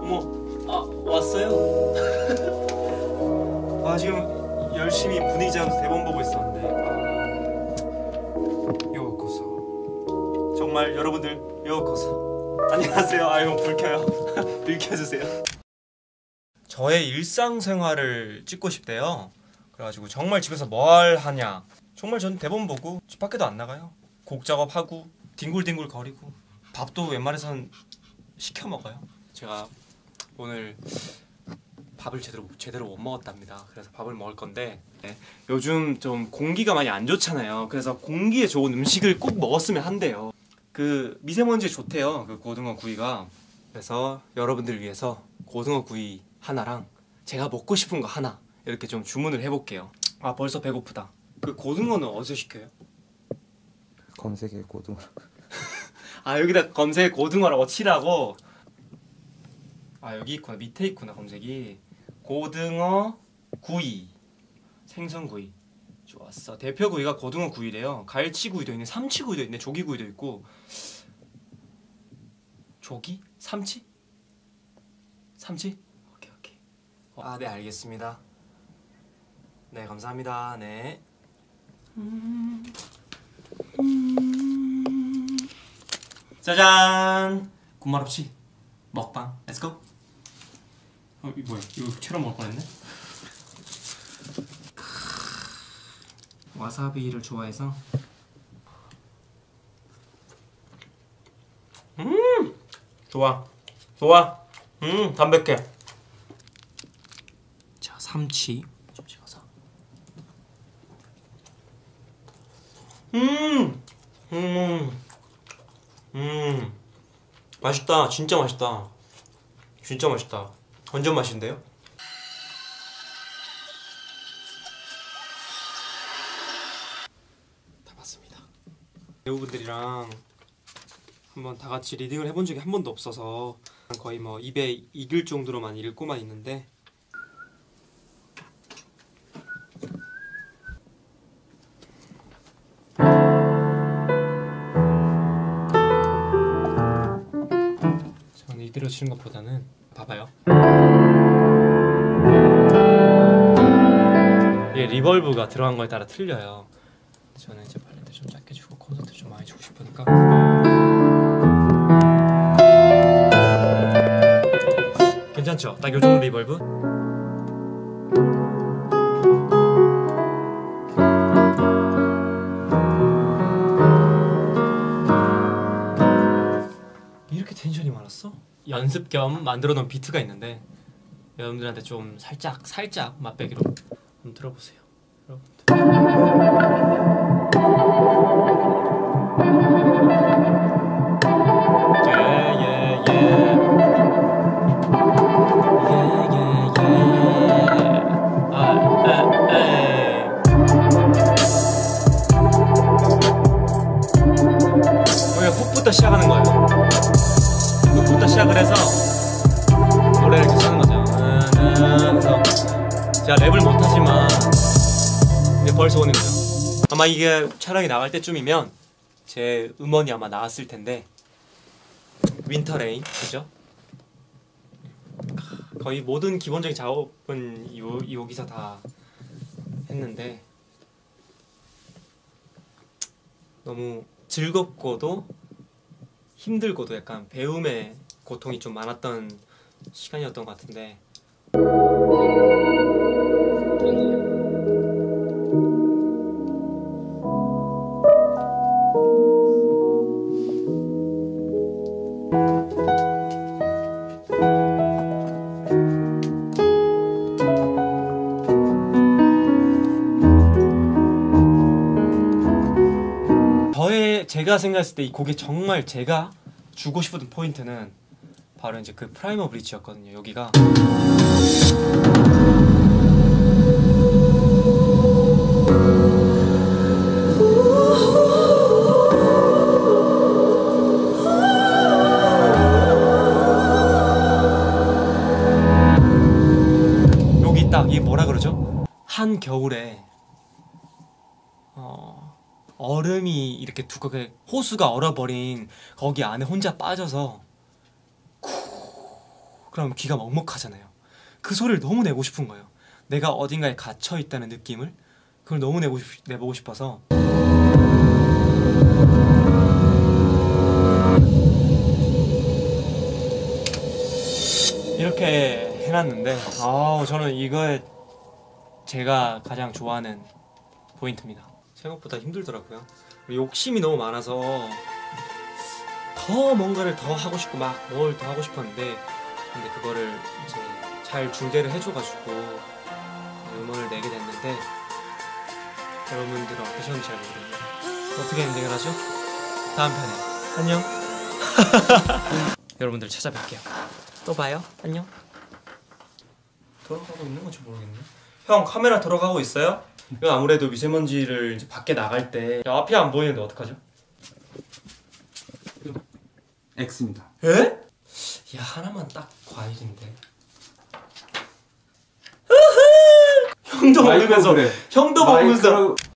어머, 아, 왔어요? 아, 지금 열심히 분위기 잡아서 대본 보고 있었는데. 요 코스. 정말 여러분들, 요 코스. 안녕하세요. 아이고, 불 켜요. 불 켜주세요. 저의 일상생활을 찍고 싶대요. 그래가지고 정말 집에서 뭘 하냐. 정말 전 대본 보고 집 밖에도 안 나가요. 곡 작업하고 뒹굴뒹굴 거리고 밥도 웬만해선 시켜 먹어요. 제가 오늘 밥을 제대로 못 먹었답니다. 그래서 밥을 먹을 건데 요즘 좀 공기가 많이 안 좋잖아요. 그래서 공기에 좋은 음식을 꼭 먹었으면 한대요. 그 미세먼지에 좋대요. 그 고등어 구이가. 그래서 여러분들 위해서 고등어 구이 하나랑 제가 먹고 싶은 거 하나 이렇게 좀 주문을 해볼게요. 아, 벌써 배고프다. 그 고등어는 어디서 시켜요? 검색에 고등어. 아, 여기다 검색에 고등어라고 치라고. 아, 여기 있구나. 밑에 있구나, 검색이. 고등어 구이. 생선구이. 좋았어. 대표구이가 고등어 구이래요. 갈치구이도 있네, 삼치구이도 있네, 조기구이도 있고. 조기? 삼치? 삼치? 오케이, 오케이. 아, 네, 알겠습니다. 네, 감사합니다. 네. 짜잔! 군말 없이 먹방. 렛츠고! 어, 이거 뭐야? 이거 채로 먹을 뻔했네? 와사비를 좋아해서. 좋아, 좋아. 담백해. 자, 삼치 좀 찍어서. 맛있다. 진짜 맛있다. 진짜 맛있다. 완전 맛있는데요? 다 봤습니다. 배우분들이랑 한번 다 같이 리딩을 해본 적이 한 번도 없어서 거의 뭐 입에 익을 정도로만 읽고만 있는데, 저는 이대로 치는 것보다는 봐봐요. 이게 리벌브가 들어간 거에 따라 틀려요. 저는 이제 발레트 좀 작게 주고 콘서트 좀 많이 주고 싶으니까. 괜찮죠? 딱 요정도 리벌브? 이렇게 텐션이 많았어? 연습 겸 만들어 놓은 비트가 있는데 여러분들한테 좀 살짝 맛보기로 한번 들어보세요. 시작하는 거예요. 그부터 시작을 해서 노래를 이렇게 쓰는 거죠. 그래서 제가 랩을 못하지만 이게 벌써 오는 거죠. 아마 이게 촬영이 나갈 때쯤이면 제 음원이 아마 나왔을 텐데, 윈터레인, 그죠? 거의 모든 기본적인 작업은 여기서 다 했는데 너무 즐겁고도 힘들고도 약간 배움의 고통이 좀 많았던 시간이었던 것 같은데, 제가 생각했을 때 이 곡에 정말 제가 주고 싶었던 포인트는 바로 이제 그 프라이머 브릿지였거든요. 여기가 여기 딱 이게 뭐라 그러죠? 한겨울에 얼음이 이렇게 두껍게 호수가 얼어버린 거기 안에 혼자 빠져서 쿠 그럼 귀가 먹먹하잖아요. 그 소리를 너무 내고 싶은 거예요. 내가 어딘가에 갇혀 있다는 느낌을 그걸 너무 내보고 싶어서 이렇게 해놨는데 아우 저는 이거에 제가 가장 좋아하는 포인트입니다. 생각보다 힘들더라고요. 욕심이 너무 많아서 더 뭔가를 더 하고 싶고 막 뭘 더 하고 싶었는데 근데 그거를 이제 잘 중재를 해줘가지고 음원을 내게 됐는데 여러분들은 어떠셨는지 잘 모르겠네요. 어떻게 엔딩을 하죠? 다음 편에 안녕. 여러분들 찾아뵐게요. 또 봐요. 안녕. 돌아가고 있는 건지 모르겠네. 형 카메라 돌아가고 있어요? 이건 아무래도 미세먼지를 이제 밖에 나갈 때 앞이 안 보이는데 어떡하죠? X입니다. 에? 야 하나만 딱 과일인데. 형도 먹으면서 그래. 형도 먹으면서.